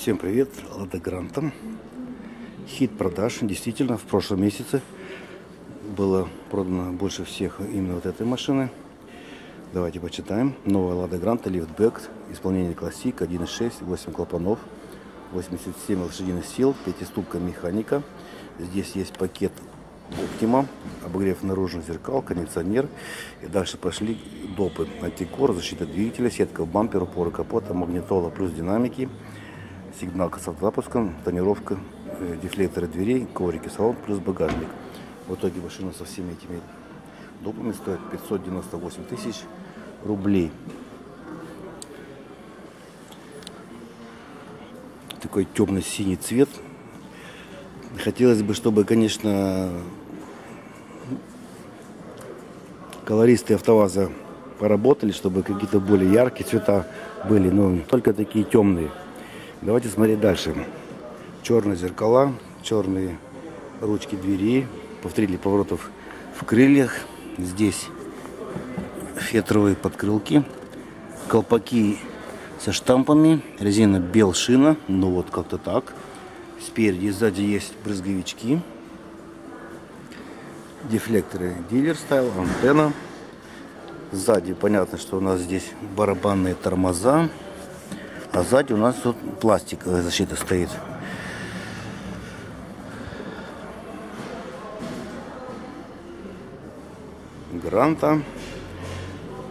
Всем привет, Лада Гранта. Хит продаж. Действительно, в прошлом месяце было продано больше всех именно вот этой машины. Давайте почитаем. Новая Лада Гранта Liftback, исполнение классик, 1.6, 8 клапанов, 87 лошадиных сил, 5-ступка механика. Здесь есть пакет Optima, обогрев наружных зеркал, кондиционер. И дальше пошли допы: антикор, защита двигателя, сетка в бампер, упоры капота, магнитола плюс динамики, сигналка с автозапуском, тонировка, дефлекторы дверей, коврики, салон плюс багажник. В итоге машина со всеми этими допами стоит 598 тысяч рублей. Такой темный синий цвет. Хотелось бы, чтобы, конечно, колористы Автоваза поработали, чтобы какие-то более яркие цвета были, но только такие темные. Давайте смотреть дальше. Черные зеркала, черные ручки двери, повторили поворотов в крыльях. Здесь фетровые подкрылки, колпаки со штампами, резина белшина, ну вот как-то так. Спереди и сзади есть брызговички, дефлекторы дилер стайл, антенна. Сзади понятно, что у нас здесь барабанные тормоза, а сзади у нас тут пластиковая защита стоит. Гранта.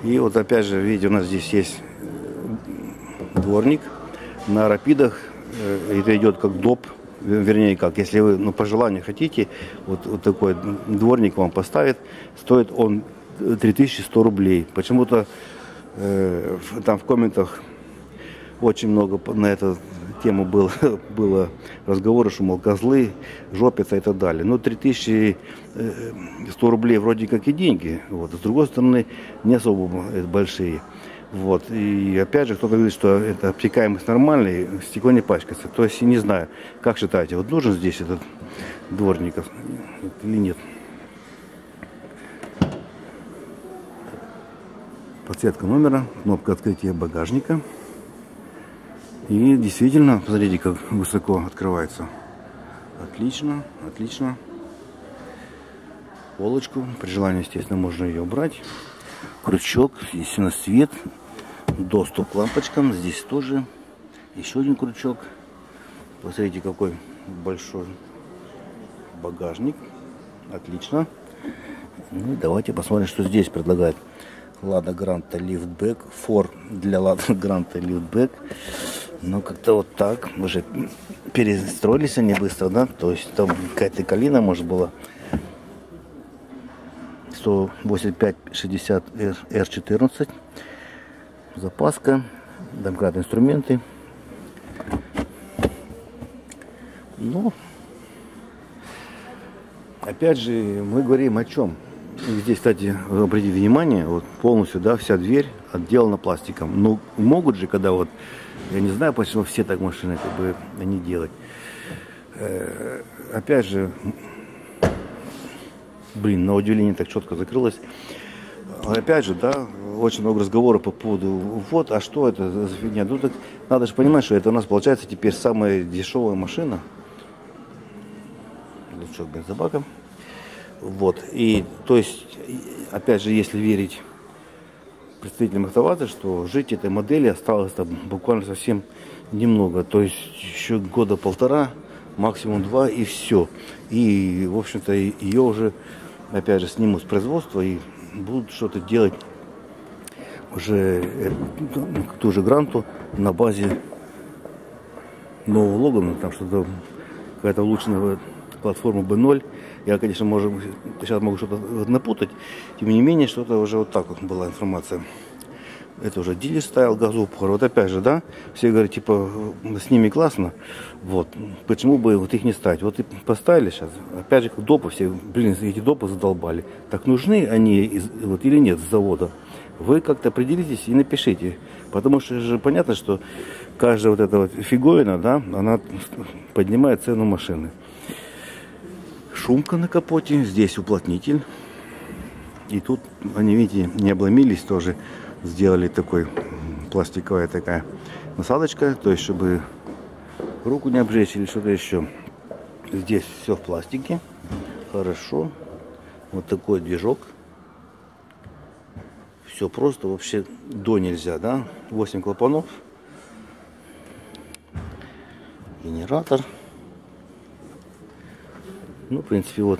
И вот опять же, видите, у нас здесь есть дворник на рапидах. Это идет как доп, вернее, как, если вы, ну, по желанию хотите, вот такой дворник вам поставит, стоит он 3100 рублей. Почему-то там в комментах очень много на эту тему было разговоров, что, мол, козлы, жопятся и так далее. Но 3100 рублей вроде как и деньги, вот, а с другой стороны, не особо большие. Вот. И опять же, кто-то говорит, что это обтекаемость нормальная, стекло не пачкается. То есть, не знаю, как считаете, вот нужен здесь этот дворник или нет? Подсветка номера, кнопка открытия багажника. И действительно, посмотрите, как высоко открывается. Отлично, отлично. Полочку, при желании, естественно, можно ее убрать. Крючок, здесь у нас свет, доступ к лампочкам, здесь тоже еще один крючок. Посмотрите, какой большой багажник, отлично. Ну, давайте посмотрим, что здесь предлагает Лада Гранта Liftback, фор для Лада Гранта Liftback. Ну, как-то вот так, уже перестроились они быстро, да, то есть там какая-то калина, может, была. 185-60 R14, запаска, домкрат, инструменты. Но опять же, мы говорим о чем. Здесь, кстати, обратите внимание, вот полностью, да, вся дверь отделана пластиком. Но могут же, когда вот, я не знаю, почему все так машины как бы не делать. Опять же, блин, на удивление так четко закрылось. Опять же, да, очень много разговоров по поводу, вот, а что это за фигня? Ну, так надо же понимать, что это у нас получается теперь самая дешевая машина. Лучок бензобака. Вот, и, то есть, опять же, если верить представителям Автоваза, что жить этой модели осталось там буквально совсем немного. То есть, еще года полтора, максимум два, и все. И, в общем-то, ее уже, опять же, снимут с производства и будут что-то делать уже ту же Гранту на базе нового Логана, там что-то, какая-то улучшенная платформа B0. Я, конечно, сейчас могу что-то напутать, тем не менее, что-то уже вот так вот была информация. Это уже дилер стайл, газоупор. Вот опять же, да, все говорят, типа, с ними классно, вот, почему бы вот их не ставить? Вот и поставили сейчас, опять же, как допы все, блин, эти допы задолбали. Так нужны они вот или нет с завода? Вы как-то определитесь и напишите, потому что же понятно, что каждая вот эта вот фиговина, да, она поднимает цену машины. Шумка на капоте, здесь уплотнитель. И тут они, видите, не обломились тоже. Сделали такой пластиковая такая насадочка, то есть чтобы руку не обжечь или что-то еще. Здесь все в пластике. Хорошо. Вот такой движок. Все просто, вообще до нельзя, да? 8 клапанов. Генератор. Ну, в принципе, вот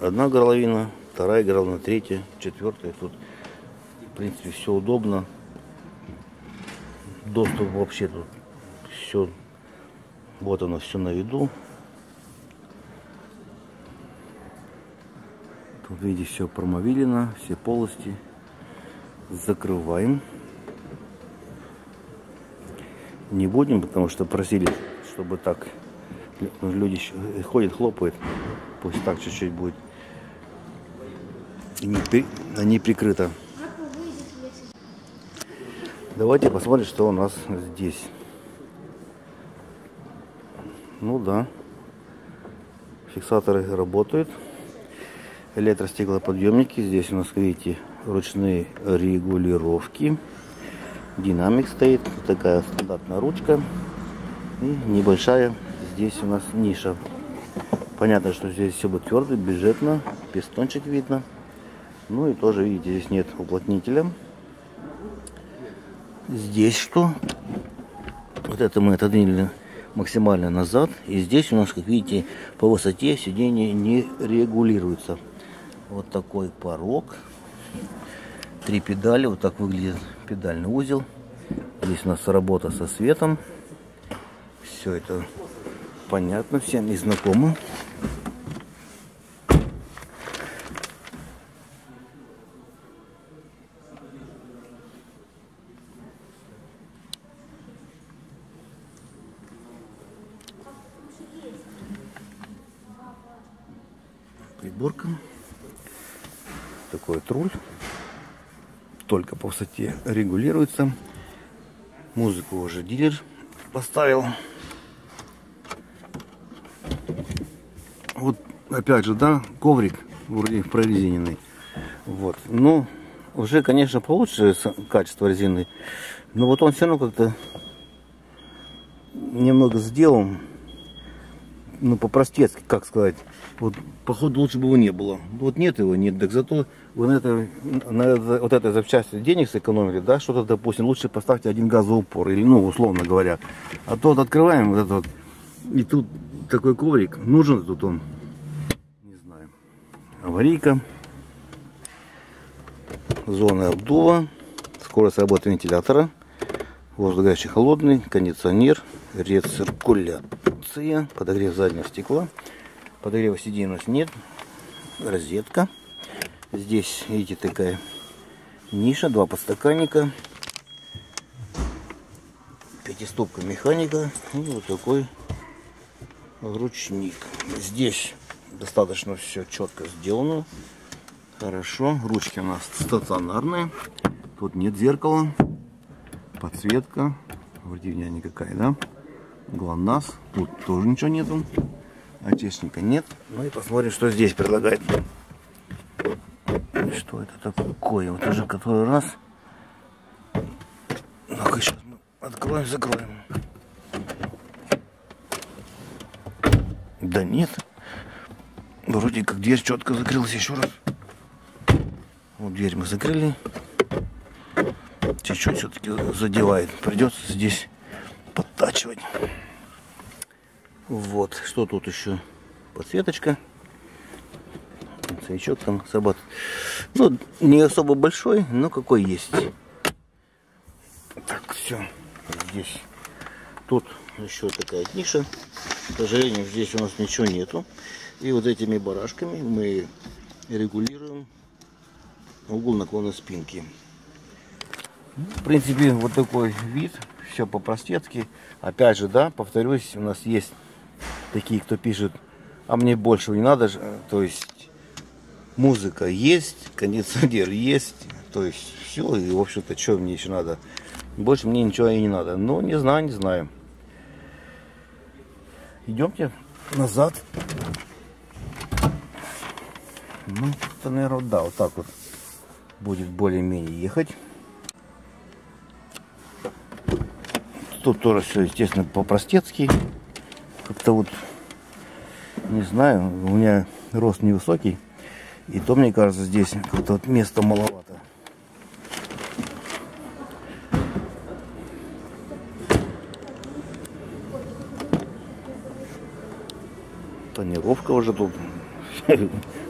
одна горловина, вторая горловина, третья, четвертая. Тут, в принципе, все удобно. Доступ вообще тут все. Вот оно, все на виду. Тут, видите, все промовилено, все полости. Закрываем. Не будем, потому что просили, чтобы так. Люди ходят, хлопают. Пусть так чуть-чуть будет. Не прикрыто. Давайте посмотрим, что у нас здесь. Ну да. Фиксаторы работают. Электростеклоподъемники. Здесь у нас, видите, ручные регулировки. Динамик стоит. Вот такая стандартная ручка. И небольшая. Здесь у нас ниша. Понятно, что здесь все будет твердо, бюджетно. Пистончик видно. Ну и тоже, видите, здесь нет уплотнителя. Здесь что? Вот это мы отодвинули максимально назад. И здесь у нас, как видите, по высоте сиденье не регулируется. Вот такой порог. 3 педали. Вот так выглядит педальный узел. Здесь у нас работа со светом. Все это понятно, всем и знакомо. Приборка. Такой вот руль. Только по высоте регулируется. Музыку уже дилер поставил. Вот опять же, да, коврик вроде прорезиненный. Вот. Ну, уже, конечно, получше качество резины. Но вот он все равно как-то немного сделан. Ну, по-простецки, как сказать. Вот, походу, лучше бы его не было. Вот нет его, нет. Так зато вы на вот этой запчасти денег сэкономили, да, что-то, допустим, лучше поставьте один газовый упор. Или, ну, условно говоря. А то вот открываем вот этот вот. И тут такой коврик. Нужен тут он? Не знаю. Аварийка. Зона обдува. Скорость работы вентилятора. Воздухогающий холодный. Кондиционер. Рециркуляция. Подогрев заднего стекла. Подогрева сидений у нас нет. Розетка. Здесь, видите, такая ниша. 2 подстаканника. 5-ступка механика. И вот такой ручник. Здесь достаточно все четко сделано. Хорошо. Ручки у нас стационарные. Тут нет зеркала. Подсветка. Вроде меня никакая, да? Глонасс. Тут тоже ничего нету. Отечника нет. Ну и посмотрим, что здесь предлагает. Что это такое? Вот уже который раз. Ну-ка, сейчас мы откроем, закроем. Да нет. Вроде как дверь четко закрылась еще раз. Вот дверь мы закрыли. Чуть-чуть все-таки задевает. Придется здесь подтачивать. Вот. Что тут еще? Подсветочка. Свечок там собак. Ну, не особо большой, но какой есть. Так, все. Здесь. Тут еще такая ниша. К сожалению, здесь у нас ничего нету. И вот этими барашками мы регулируем угол наклона спинки. В принципе, вот такой вид. Все по-простецки. Опять же, да, повторюсь, у нас есть такие, кто пишет, а мне больше не надо. То есть, музыка есть, кондиционер есть. То есть, все. И, в общем-то, что мне еще надо? Больше мне ничего и не надо. Ну, не знаю, не знаю. Идемте назад. Ну, это, наверное, да, вот так вот будет более-менее ехать. Тут тоже все, естественно, по-простецки. как-то вот, не знаю, у меня рост невысокий, и то, мне кажется, здесь как-то вот места маловато. Тонировка уже тут.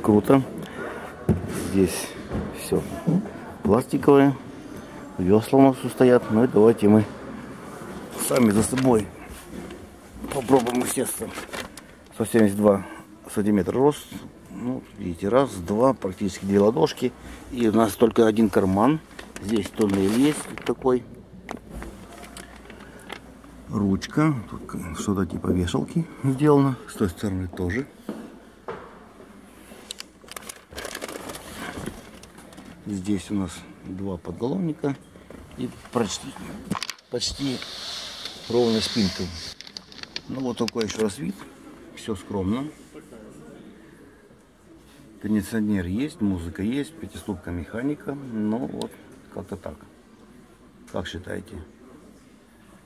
Круто. Здесь все пластиковое. Весла у нас тут стоят. Ну и давайте мы сами за собой попробуем, естественно. 172 сантиметра рост. Ну, видите, раз, два, практически две ладошки. И у нас только один карман. Здесь тоннель есть такой. Ручка. Тут что-то типа вешалки сделано. С той стороны тоже. Здесь у нас два подголовника и почти ровная спинка. Ну вот такой еще раз вид. Все скромно. Кондиционер есть, музыка есть, пятиступка механика. Ну вот, как-то так. Как считаете?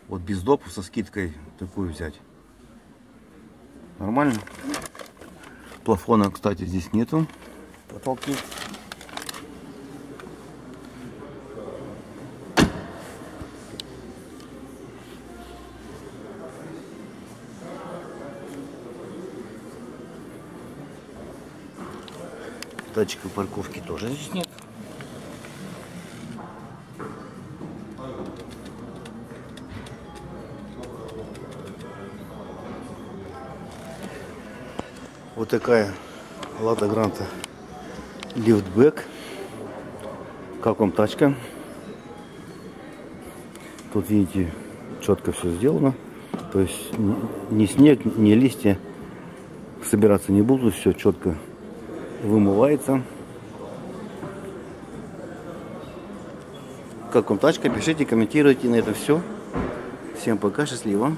Вот без допов со скидкой такую взять. Нормально. Плафона, кстати, здесь нету. Потолки. Тачка парковки тоже здесь нет. Вот такая Lada Granta Liftback. Как вам тачка? Тут видите, четко все сделано. То есть ни снег, ни листья собираться не будут, все четко вымывается. Как вам тачка? Пишите, комментируйте. На это все. Всем пока, счастливо.